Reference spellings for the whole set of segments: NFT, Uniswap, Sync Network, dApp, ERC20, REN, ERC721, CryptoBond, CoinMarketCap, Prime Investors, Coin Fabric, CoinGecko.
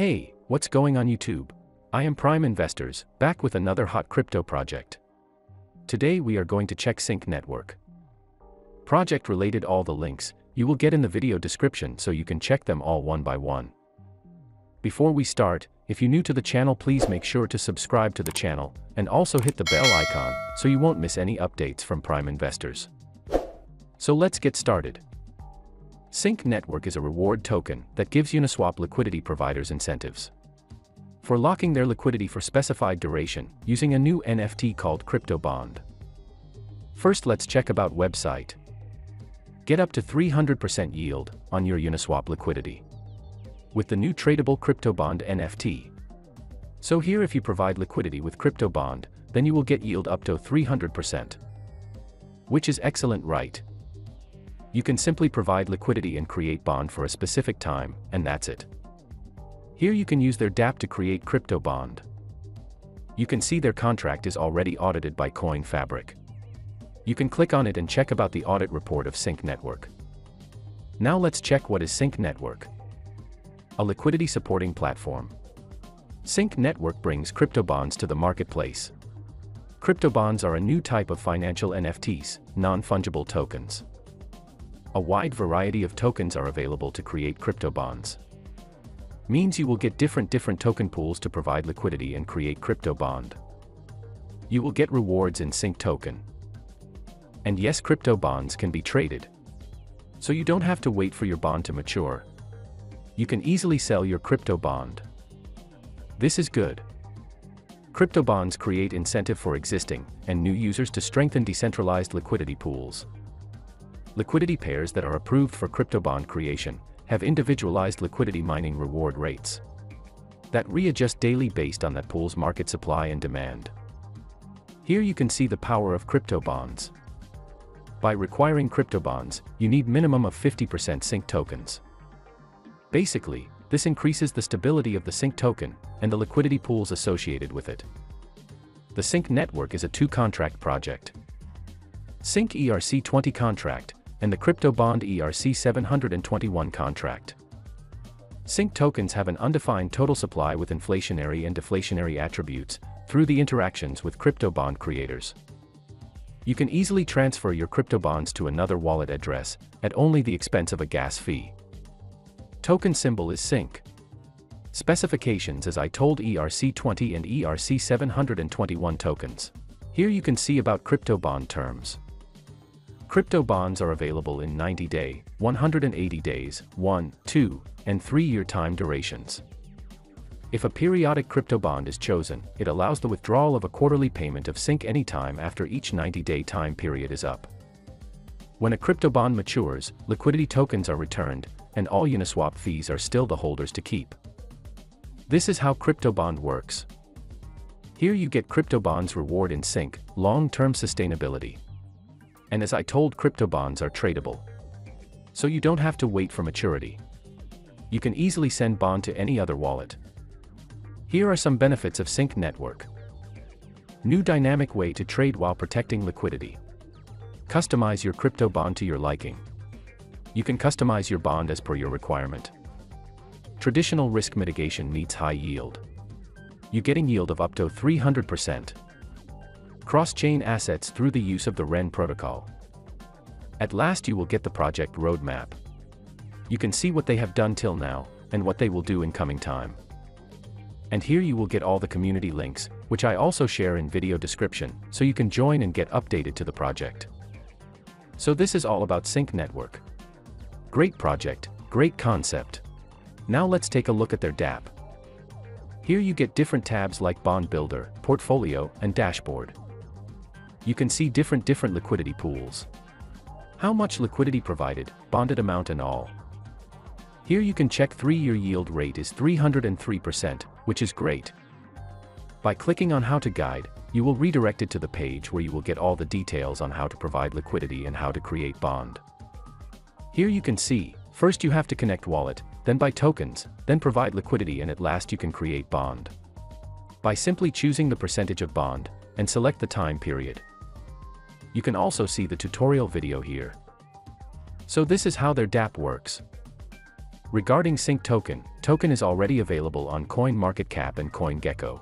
Hey, what's going on YouTube? I am Prime Investors, back with another hot crypto project. Today we are going to check Sync Network project related. All the links you will get in the video description, so you can check them all one by one. Before we start, if you're new to the channel, please make sure to subscribe to the channel and also hit the bell icon so you won't miss any updates from Prime Investors. So let's get started. Sync Network is a reward token that gives Uniswap liquidity providers incentives for locking their liquidity for specified duration using a new NFT called CryptoBond. First, let's check about website. Get up to 300% yield on your Uniswap liquidity with the new tradable CryptoBond NFT. So here, if you provide liquidity with CryptoBond, then you will get yield up to 300%, which is excellent, right? You can simply provide liquidity and create bond for a specific time, and that's it. Here you can use their dApp to create CryptoBond. You can see their contract is already audited by Coin Fabric. You can click on it and check about the audit report of Sync Network. Now let's check what is Sync Network. A liquidity supporting platform. Sync Network brings CryptoBonds to the marketplace. CryptoBonds are a new type of financial NFTs, non-fungible tokens. A wide variety of tokens are available to create CryptoBonds. Means you will get different token pools to provide liquidity and create CryptoBond. You will get rewards in Sync token. And yes, CryptoBonds can be traded. So you don't have to wait for your bond to mature. You can easily sell your CryptoBond. This is good. CryptoBonds create incentive for existing and new users to strengthen decentralized liquidity pools. Liquidity pairs that are approved for CryptoBond creation have individualized liquidity mining reward rates that readjust daily based on that pool's market supply and demand. Here you can see the power of CryptoBonds. By requiring CryptoBonds, you need minimum of 50% Sync tokens. Basically, this increases the stability of the Sync token and the liquidity pools associated with it. The Sync Network is a two-contract project. Sync ERC20 contract and the CryptoBond ERC721 contract. Sync tokens have an undefined total supply with inflationary and deflationary attributes through the interactions with CryptoBond creators. You can easily transfer your CryptoBonds to another wallet address at only the expense of a gas fee. Token symbol is Sync. Specifications, as I told, ERC20 and ERC721 tokens. Here you can see about CryptoBond terms. CryptoBonds are available in 90-day, 180 days, 1, 2, and 3-year time durations. If a periodic CryptoBond is chosen, it allows the withdrawal of a quarterly payment of Sync anytime after each 90-day time period is up. When a CryptoBond matures, liquidity tokens are returned, and all Uniswap fees are still the holders to keep. This is how CryptoBond works. Here you get CryptoBonds reward in Sync, long-term sustainability. And as I told, CryptoBonds are tradable. So you don't have to wait for maturity. You can easily send bond to any other wallet. Here are some benefits of Sync Network. New dynamic way to trade while protecting liquidity. Customize your CryptoBond to your liking. You can customize your bond as per your requirement. Traditional risk mitigation meets high yield. You're getting yield of up to 300%. Cross-chain assets through the use of the REN protocol. At last you will get the project roadmap. You can see what they have done till now, and what they will do in coming time. And here you will get all the community links, which I also share in video description, so you can join and get updated to the project. So this is all about Sync Network. Great project, great concept. Now let's take a look at their dApp. Here you get different tabs like Bond Builder, Portfolio, and Dashboard. You can see different liquidity pools. How much liquidity provided, bonded amount and all. Here you can check 3-year yield rate is 303%, which is great. By clicking on How to Guide, you will redirect it to the page where you will get all the details on how to provide liquidity and how to create bond. Here you can see, first you have to connect wallet, then buy tokens, then provide liquidity, and at last you can create bond. By simply choosing the percentage of bond, and select the time period. You can also see the tutorial video here. So this is how their dApp works. Regarding Sync token, token is already available on CoinMarketCap and CoinGecko.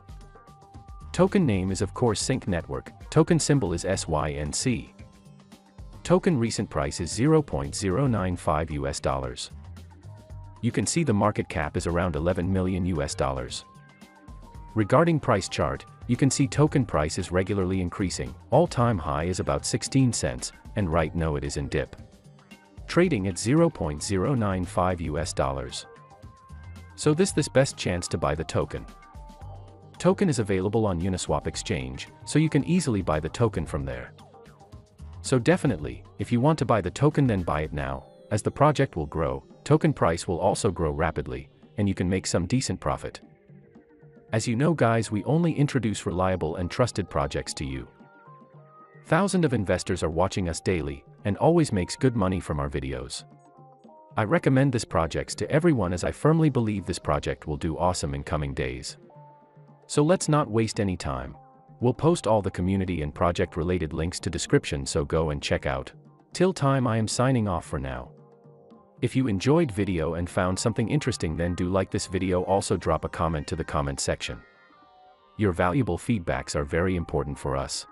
Token name is of course Sync Network, token symbol is SYNC. Token recent price is $0.095. You can see the market cap is around $11 million. Regarding price chart, you can see token price is regularly increasing, all-time high is about 16 cents, and right now it is in dip. Trading at $0.095. So this best chance to buy the token. Token is available on Uniswap exchange, so you can easily buy the token from there. So definitely, if you want to buy the token then buy it now, as the project will grow, token price will also grow rapidly, and you can make some decent profit. As you know guys, we only introduce reliable and trusted projects to you. Thousands of investors are watching us daily, and always makes good money from our videos. I recommend this project to everyone as I firmly believe this project will do awesome in coming days. So let's not waste any time. We'll post all the community and project related links to description, so go and check out. Till time, I am signing off for now. If you enjoyed video and found something interesting then do like this video, also drop a comment to the comment section. Your valuable feedbacks are very important for us.